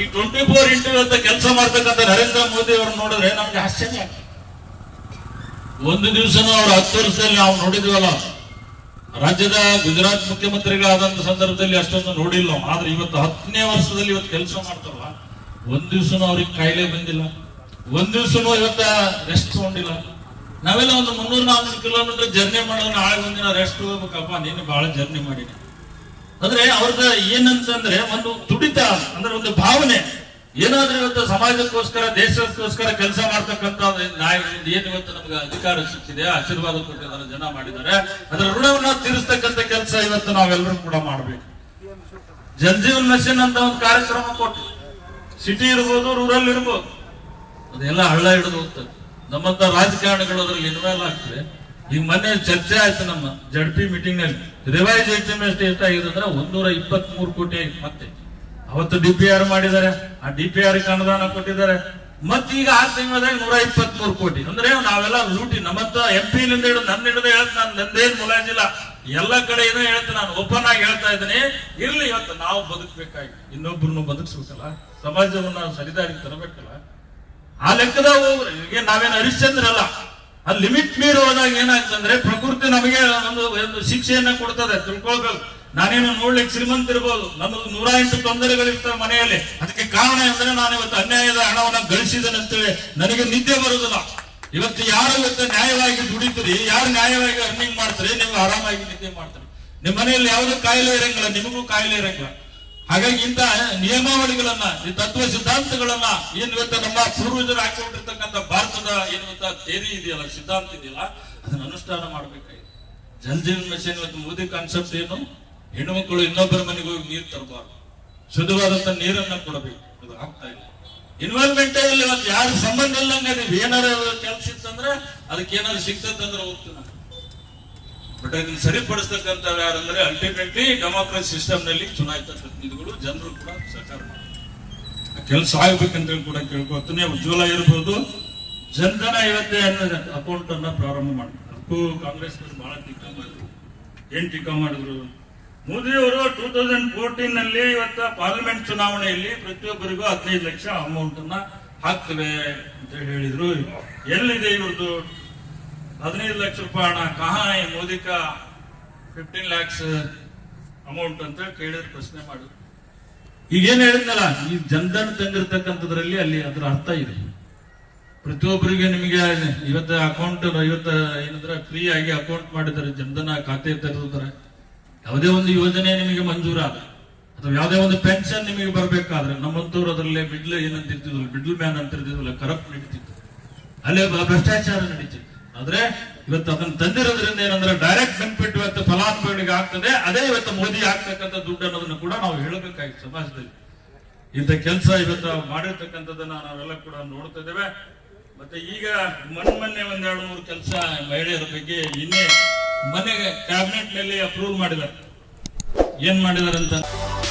ಈ 24x7 ಅಂತ ಕೆಲಸ ಮಾಡತಕ್ಕಂತ ನರೇಂದ್ರ ಮೋದಿ ಅವರು ನೋಡಿದ್ರೆ ನಮಗೆ ಆಶ್ಚರ್ಯ. ಒಂದು ದಿವಸನ ಅವರ 10 ವರ್ಷದಲ್ಲಿ ನಾವು ನೋಡಿದ್ವಲ್ಲ, ರಾಜ್ಯದ ಗುಜರಾತ್ ಮುಖ್ಯಮಂತ್ರಿಗಳಾದಂತ ಸಂದರ್ಭದಲ್ಲಿ ಅಷ್ಟೊಂದು ನೋಡಿಲ್ಲ ನಾವು. ಆದ್ರೆ ಇವತ್ತು 10ನೇ ವರ್ಷದಲ್ಲಿ ಇವತ್ತು ಕೆಲಸ ಮಾಡ್ತಾರಲ್ಲ, ಒಂದು ದಿವಸನ ಅವರಿಗೆ ಕಾಯಿಲೆ ಬಂದಿಲ್ಲ, ಒಂದು ದಿವಸನೂ ಇವತ್ತು ರೆಸ್ಟ್ ತಗೊಂಡಿಲ್ಲ. ನಾವೆಲ್ಲ ಒಂದು 300-400 ಕಿಲೋಮೀಟರ್ ಜರ್ನಿ ಮಾಡೋಣ, ನಾಳೆ ಒಂದಿನ ರೆಸ್ಟ್ ಹೋಗ್ಬೇಕಪ್ಪ, ನೀನು ಬಹಳ ಜರ್ನಿ ಮಾಡಿದೆ ಅಂದ್ರೆ ಅವ್ರದ ಏನಂತಂದ್ರೆ ಒಂದು ತುಡಿತ, ಅಂದ್ರೆ ಒಂದು ಭಾವನೆ ಏನಾದ್ರೂ ಇವತ್ತು ಸಮಾಜಕ್ಕೋಸ್ಕರ ದೇಶಕ್ಕೋಸ್ಕರ ಕೆಲಸ ಮಾಡ್ತಕ್ಕಂತ ಏನ್ ಇವತ್ತು ನಮ್ಗೆ ಅಧಿಕಾರ ಸಿಕ್ಕಿದೆ, ಆಶೀರ್ವಾದ ಕೊಟ್ಟಿದ್ದಾರೆ, ಜನ ಮಾಡಿದ್ದಾರೆ, ಅದರ ಋಣವನ್ನ ತೀರಿಸ್ತಕ್ಕಂತ ಕೆಲಸ ಇವತ್ತು ನಾವೆಲ್ಲರೂ ಕೂಡ ಮಾಡ್ಬೇಕು. ಜಲ್ ಜೀವನ್ ಮಿಷನ್ ಅಂತ ಒಂದು ಕಾರ್ಯಕ್ರಮ ಕೊಟ್ಟು ಸಿಟಿ ಇರ್ಬೋದು, ರೂರಲ್ ಇರ್ಬೋದು, ಅದೆಲ್ಲ ಹಳ್ಳ ಹಿಡಿದು ಹೋಗ್ತದೆ. ನಮ್ಮಂತ ರಾಜಕಾರಣಿಗಳು ಅದ್ರಲ್ಲಿ ಇನ್ವಾಲ್ವ್ ಆಗ್ತದೆ. ಈಗ ಮೊನ್ನೆ ಚರ್ಚೆ ಆಯ್ತು ನಮ್ಮ ಜಡ್ಪಿ ಮೀಟಿಂಗ್ ನಲ್ಲಿ, ರಿವೈಸ್ ಎಸ್ಟಿಮೇಟ್ ಎಷ್ಟಾಗಿದೆ ಅಂದ್ರೆ 123 ಕೋಟಿ ಆಗಿದೆ. ಮತ್ತೆ ಅವತ್ತು DPR ಮಾಡಿದ್ದಾರೆ, ಆ DPR ಅನುದಾನ ಕೊಟ್ಟಿದ್ದಾರೆ. ಮತ್ತೆ ಈಗ 6 ತಿಂಗಳದಾಗ 123 ಕೋಟಿ. ಅಂದ್ರೆ ನಾವೆಲ್ಲ ಲೂಟಿ, ನಮ್ಮಂತ MP ನಿಂದ ಹಿಡಿದು ನನ್ನ ಹಿಡಿದು ಹೇಳ್ತು, ನಾನು ನಂದೇನು ಮುಲಾಜಿಲ್ಲ, ಎಲ್ಲ ಕಡೆ ಏನೋ ಹೇಳ್ತೀನಿ, ನಾನು ಓಪನ್ ಆಗಿ ಹೇಳ್ತಾ ಇದ್ದೀನಿ. ಇರ್ಲಿ, ಇವತ್ತು ನಾವು ಬದುಕಬೇಕಾಗಿ ಇನ್ನೊಬ್ಬರನ್ನು ಬದುಕಿಸ್ಬೇಕಲ್ಲ, ಸಮಾಜವನ್ನ ಸರಿದಾರಿಗೆ ತರಬೇಕಲ್ಲ. ಆ ಲೆಕ್ಕದಾಗ ಹೋಗ್ರಿಗೆ ನಾವೇನು ಹರಿಶ್ಚಂದ್ರಲ್ಲ. ಆ ಲಿಮಿಟ್ ಮೀರಿ ಹೋದಾಗ ಏನಾಗ್ತಂದ್ರೆ ಪ್ರಕೃತಿ ನಮಗೆ ಒಂದು ಶಿಕ್ಷೆಯನ್ನ ಕೊಡ್ತದೆ. ತಿಳ್ಕೊಳ್ಬೇಕು, ನಾನೇನು ನೋಡ್ಲಿಕ್ಕೆ ಶ್ರೀಮಂತ ಇರ್ಬೋದು, ನಮಗೆ 108 ತೊಂದರೆಗಳಿರ್ತವೆ ಮನೆಯಲ್ಲಿ, ಅದಕ್ಕೆ ಕಾರಣ ಅಂದ್ರೆ ನಾನು ಇವತ್ತು ಅನ್ಯಾಯದ ಹಣವನ್ನ ಗಳಿಸಿದ್ದೇನೆ ಅಂತೇಳಿ ನನಗೆ ನಿದ್ದೆ ಬರುದಿಲ್ಲ. ಇವತ್ತು ಯಾರು ಇವತ್ತು ನ್ಯಾಯವಾಗಿ ದುಡಿತೀರಿ, ಯಾರು ನ್ಯಾಯವಾಗಿ ಅರ್ನಿಂಗ್ ಮಾಡ್ತೀರಿ, ನೀವು ಆರಾಮಾಗಿ ನಿದ್ದೆ ಮಾಡ್ತೀರಿ, ನಿಮ್ಮ ಮನೆಯಲ್ಲಿ ಯಾವುದೂ ಕಾಯಿಲೆ ಇರಂಗಿಲ್ಲ, ನಿಮಗೂ ಕಾಯಿಲೆ ಇರಂಗಿಲ್ಲ. ಹಾಗಾಗಿ ಇಂತ ನಿಯಮಾವಳಿಗಳನ್ನ, ಈ ತತ್ವ ಸಿದ್ಧಾಂತಗಳನ್ನ ಏನ್ ಇವತ್ತು ನಮ್ಮ ಪೂರ್ವಜರು ಹಾಕಿಕೊಂಡಿರ್ತಕ್ಕಂಥ ಭಾರತದ ಏನ್ ಇವತ್ತ ಥಿಯರಿ ಇದೆಯಲ್ಲ, ಸಿದ್ಧಾಂತ ಇದೆಯಲ್ಲ, ಅದನ್ನ ಅನುಷ್ಠಾನ ಮಾಡ್ಬೇಕಾಗಿದೆ. ಜಲ್ ಜೀವನ್ ಮಿಷನ್ ಇವತ್ತು ಮೋದಿ ಕಾನ್ಸೆಪ್ಟ್ ಏನು, ಹೆಣ್ಣು ಮಕ್ಕಳು ಇನ್ನೊಬ್ಬರ ಮನೆಗೆ ಹೋಗಿ ನೀರು ತರಬಾರ್ದು, ಶುದ್ಧವಾದಂತ ನೀರನ್ನ ಕೊಡಬೇಕು, ಅದು ಆಗ್ತಾ ಇಲ್ಲ. ಇನ್ವಾಲ್ವ್ಮೆಂಟ್ ಅಲ್ಲಿ ಇವತ್ತು ಯಾರು ಸಂಬಂಧ ಇಲ್ಲಂಗೆ ನೀವು ಏನಾರ ಕೆಲಸ ಇತ್ತಂದ್ರೆ ಅದಕ್ಕೆ ಏನಾರು ಸಿಗ್ತದಂದ್ರೆ ಹೋಗ್ತೀನಿ, ಬಟ್ ಅದನ್ನ ಸರಿಪಡಿಸ್ತಕ್ಕಂಥ ಯಾರಂದ್ರೆ ಅಲ್ಟಿಮೇಟ್ಲಿ ಡೆಮಾಕ್ರಸಿ ಸಿಸ್ಟಮ್ ನಲ್ಲಿ ಚುನಾಯಿತ ಪ್ರತಿನಿಧಿಗಳು, ಜನರು ಕೂಡ ಸಹಕಾರ ಮಾಡ್ತಾರೆ, ಕೆಲಸ ಆಗ್ಬೇಕಂತ ಕೂಡ ಕೇಳ್ಕೊಳ್ತೀನಿ. ಉಜ್ವಲ ಇರ್ಬೋದು, ಜನಧನ ಇವತ್ತೇ ಅಕೌಂಟ್ ಅನ್ನ ಪ್ರಾರಂಭ ಮಾಡ್ತಾರೆ. ಅದಕ್ಕೂ ಕಾಂಗ್ರೆಸ್ ಬಹಳ ಟೀಕಾ ಮಾಡಿದ್ರು. ಏನ್ ಟೀಕಾ ಮಾಡಿದ್ರು? ಮೋದಿಯವರು 2014 ನಲ್ಲಿ ಇವತ್ತ ಪಾರ್ಲಿಮೆಂಟ್ ಚುನಾವಣೆಯಲ್ಲಿ ಪ್ರತಿಯೊಬ್ಬರಿಗೂ 15 ಲಕ್ಷ ಅಮೌಂಟ್ ಅನ್ನ ಹಾಕ್ತೇವೆ ಅಂತ ಹೇಳಿದ್ರು. ಎಲ್ಲಿದೆ ಇವ್ರದ್ದು 15 ಲಕ್ಷ ರೂಪಾಯಿ ಹಣ? ಕಹಾ ಮೋದಿ ಕಾ 15 lakhs ಅಮೌಂಟ್ ಅಂತ ಕೇಳಿದ್ರೆ ಪ್ರಶ್ನೆ ಮಾಡಿದ್ರು. ಈಗೇನ್ ಹೇಳಿದ್ನಲ್ಲ, ಈ ಜನ್ಧನ್ ತಂದಿರ್ತಕ್ಕಂಥದ್ರಲ್ಲಿ ಅಲ್ಲಿ ಅದ್ರ ಅರ್ಥ ಇದೆ. ಪ್ರತಿಯೊಬ್ಬರಿಗೆ ನಿಮಗೆ ಇವತ್ತ ಅಕೌಂಟ್ ಇವತ್ತು ಏನಂದ್ರೆ ಫ್ರೀ ಆಗಿ ಅಕೌಂಟ್ ಮಾಡಿದ್ದಾರೆ, ಜನ್ಧನ ಖಾತೆ ತೆರೆದಿದ್ದಾರೆ. ಯಾವುದೇ ಒಂದು ಯೋಜನೆ ನಿಮಗೆ ಮಂಜೂರಾದ ಅಥವಾ ಯಾವುದೇ ಒಂದು ಪೆನ್ಷನ್ ನಿಮಗೆ ಬರಬೇಕಾದ್ರೆ ನಮ್ಮಂತವ್ರು ಅದರಲ್ಲೇ ಮಿಡ್ಲ್ ಏನಂತಿರ್ತಿದ್ವಲ್ಲ, ಮಿಡ್ಲ್ ಮ್ಯಾನ್ ಅಂತಿರ್ತಿದ್ವಲ್ಲ, ಕರಪ್ಟ್ ನಡೀತಿತ್ತು, ಅಲ್ಲೇ ಭ್ರಷ್ಟಾಚಾರ ನಡೀತಿತ್ತು. ಆದ್ರೆ ಇವತ್ತು ಅದನ್ನ ತಂದಿರೋದ್ರಿಂದ ಏನಂದ್ರೆ ಡೈರೆಕ್ಟ್ ಬೆನಿಫಿಟ್ ಇವತ್ತು ಫಲಾನುಭವಿಗಳಿಗೆ ಆಗ್ತದೆ. ಅದೇ ಇವತ್ತು ಮೋದಿ ಆಗ್ತಕ್ಕಂಥ ದುಡ್ಡು ಅನ್ನೋದನ್ನು ಕೂಡ ನಾವು ಹೇಳಬೇಕಾಗಿತ್ತು. ಸಮಾಜದಲ್ಲಿ ಇಂಥ ಕೆಲಸ ಇವತ್ತು ಮಾಡಿರ್ತಕ್ಕಂಥದನ್ನ ನಾವೆಲ್ಲ ಕೂಡ ನೋಡ್ತಾ ಇದ್ದೇವೆ. ಮತ್ತೆ ಈಗ ಮೊನ್ನೆ 1-2 ಕೆಲಸ ಮಹಿಳೆಯರ ಬಗ್ಗೆ ಇನ್ನೇ ಮೊನ್ನೆ ಕ್ಯಾಬಿನೆಟ್ ನಲ್ಲಿ ಅಪ್ರೂವ್ ಮಾಡಿದ್ದಾರೆ. ಏನ್ ಮಾಡಿದಾರೆ ಅಂತ